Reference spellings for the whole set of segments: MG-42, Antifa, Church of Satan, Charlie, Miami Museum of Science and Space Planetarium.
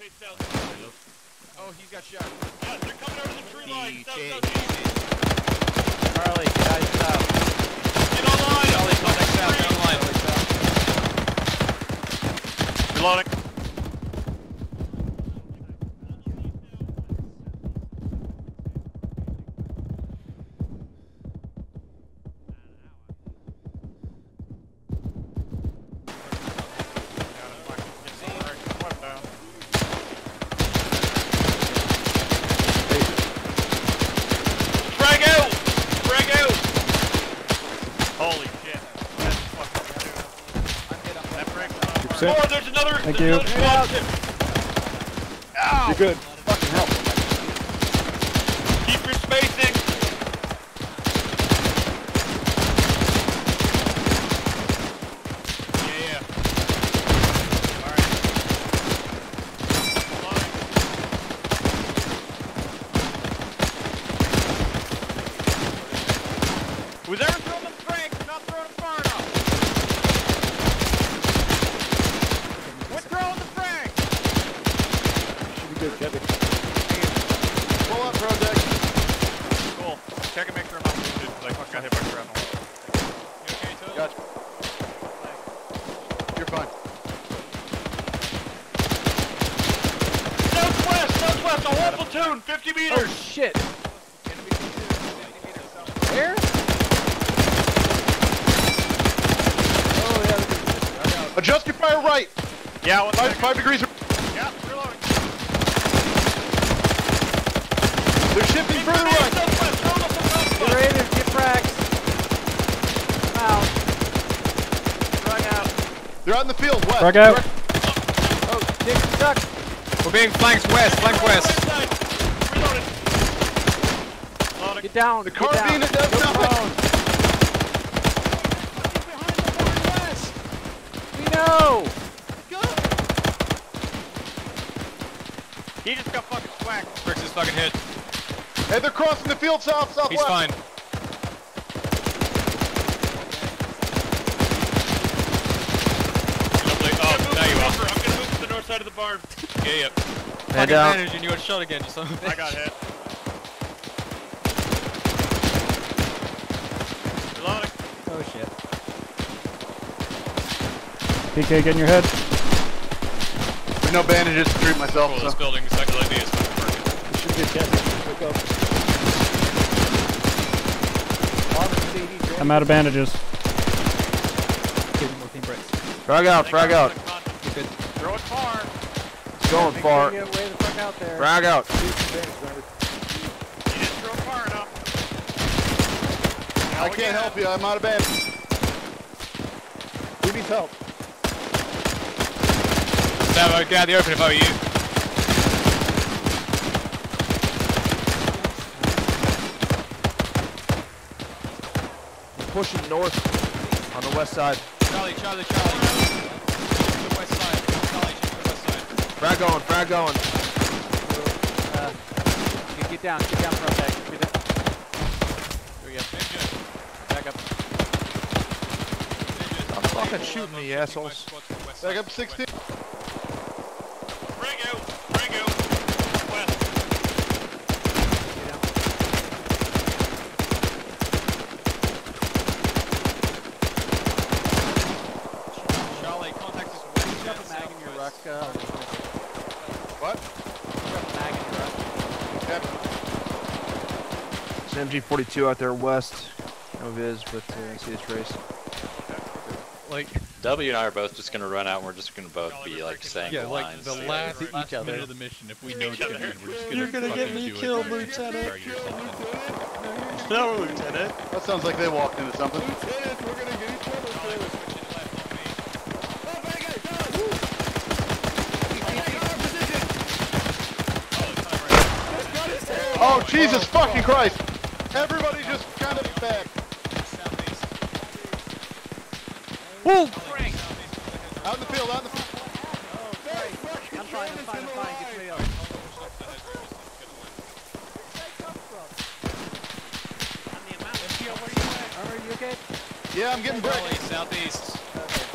face south. Oh, he's got shot. Yeah, they're coming over the tree line. South. Charlie, guys, south. Get online. Charlie, contact south. Get online. South. Reloading. Thank you. You're good. Fucking help. Keep your spacing. Yeah. Alright. Who's ever throwing them frags? We're not throwing them far enough. Good, Kevin. Pull up, Rodex. Cool. Check and make sure I'm not wounded, because I fucking got hit by shrapnel. You okay, Toad? Gotcha. You're fine. Southwest! Southwest! A whole platoon! 50 meters! Oh, shit! Where? Oh, yeah. Right. Adjust your fire right! Yeah, 5 degrees. Yeah, reloading. They're shifting further right! Raiders, get frags! Out. Frag out. They're out in the field, west. Frag out. Oh, dig duck. We're being flanked west, flank west. Reloaded. Get down, the car being at death nothing! We know! Good! He just got fucking whacked. Bricks is fucking hit. Hey, they're crossing the field south, southwest. He's fine. Oh, there you are. I'm gonna move to the north side of the barn. Yeah, yep. Fucking managed and you got shot again, you son of a bitch. I got hit. Reloading. Oh shit. PK, get in your head. There's no bandages to treat myself. Cool, so. This building is like idea is fucking working. We should get tested. Quick up. I'm out of bandages. Frag out, frag out. Throw it far. Going far. Frag out. You didn't throw far enough. I can't help you, I'm out of bandages. Who needs help? Stab, I would get out of the open if I were you. Pushing north on the west side. Charlie. The west side. Charlie, the west side. Frag going. Get down for a sec. Here we go. Back up. Stop fucking shooting me, assholes. Back up 16. What? It's an MG-42 out there west. No viz, but I see this race. Like W and I are both just gonna run out, and we're just gonna both be like saying the lines. Yeah, like the last minute of the mission. If we know it's gonna end, we're just gonna fucking do it. You're gonna get me killed, Lieutenant. No, Lieutenant. That sounds like they walked into something. Lieutenant, we're gonna get each other killed. Oh, Jesus fucking Christ! Everybody just kind of back. Woo! Out in the field. I'm trying to find a flank and get Are you okay? Yeah, I'm getting brick. Southeast.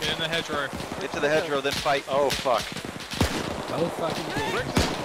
Get in the hedgerow. Get to the hedgerow, then fight. Oh, fuck. so fucking good.